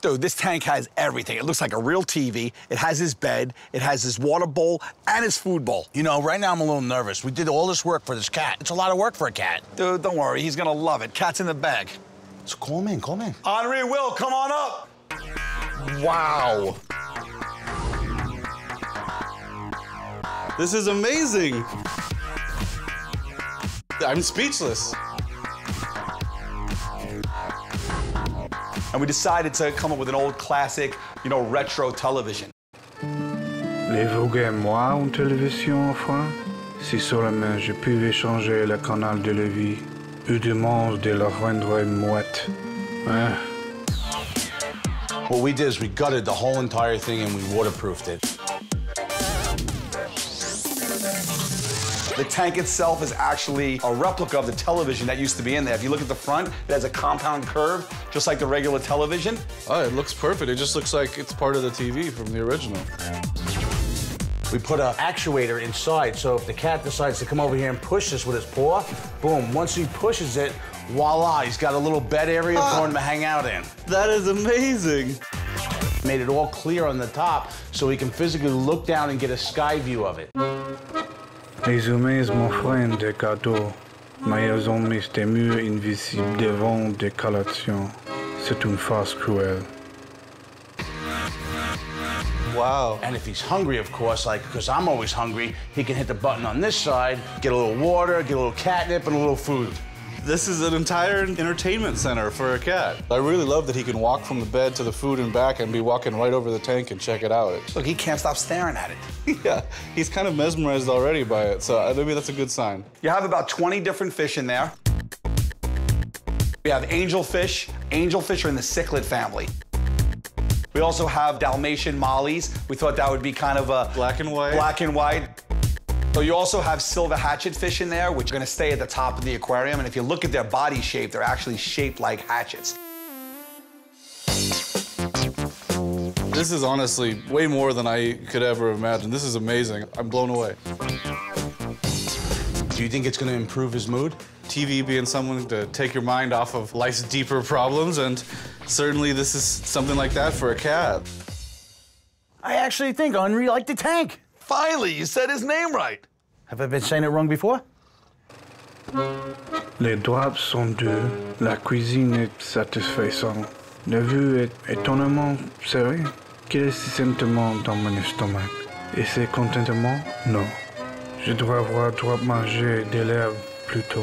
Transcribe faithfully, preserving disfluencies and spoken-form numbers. Dude, this tank has everything. It looks like a real T V. It has his bed, it has his water bowl, and his food bowl. You know, right now I'm a little nervous. We did all this work for this cat. It's a lot of work for a cat. Dude, don't worry, he's gonna love it. Cat's in the bag. So call him in, call him in. Henri, Will, come on up. Wow. This is amazing. I'm speechless. And we decided to come up with an old classic, you know, retro television. Les Vogues et moi, une télévision enfin. Si seulement je pouvais changer le canal de la vie, ou du monde de la rendre muette. Hein? What we did is we gutted the whole entire thing and we waterproofed it. The tank itself is actually a replica of the television that used to be in there. If you look at the front, it has a compound curve, just like the regular television. Oh, it looks perfect. It just looks like it's part of the T V from the original. We put an actuator inside, so if the cat decides to come over here and push this with his paw, boom, once he pushes it, voila, he's got a little bed area ah, for him to hang out in. That is amazing. Made it all clear on the top so he can physically look down and get a sky view of it. Les humains, is mon friend de cadeau, mais ils ont mis des murs invisibles devant des collations. C'est une farce cruelle. Wow. And if he's hungry, of course, like, because I'm always hungry, he can hit the button on this side, get a little water, get a little catnip, and a little food. This is an entire entertainment center for a cat. I really love that he can walk from the bed to the food and back and be walking right over the tank and check it out. Look, he can't stop staring at it. Yeah, he's kind of mesmerized already by it, so maybe that's a good sign. You have about twenty different fish in there. We have angelfish. Angelfish are in the cichlid family. We also have Dalmatian mollies. We thought that would be kind of a... Black and white. Black and white. So you also have silver hatchet fish in there, which are gonna stay at the top of the aquarium. And if you look at their body shape, they're actually shaped like hatchets. This is honestly way more than I could ever imagine. This is amazing. I'm blown away. Do you think it's gonna improve his mood? T V being someone to take your mind off of life's deeper problems, and certainly this is something like that for a cat. I actually think Henri liked the tank. Finally, you said his name right. Have I been saying it wrong before? Les draps sont deux. La cuisine est satisfaisante. La vue est étonnamment serrée. Quel est ce sentiment dans mon estomac? Et c'est contentement? Non. Je dois avoir droit manger de l'herbe plutôt.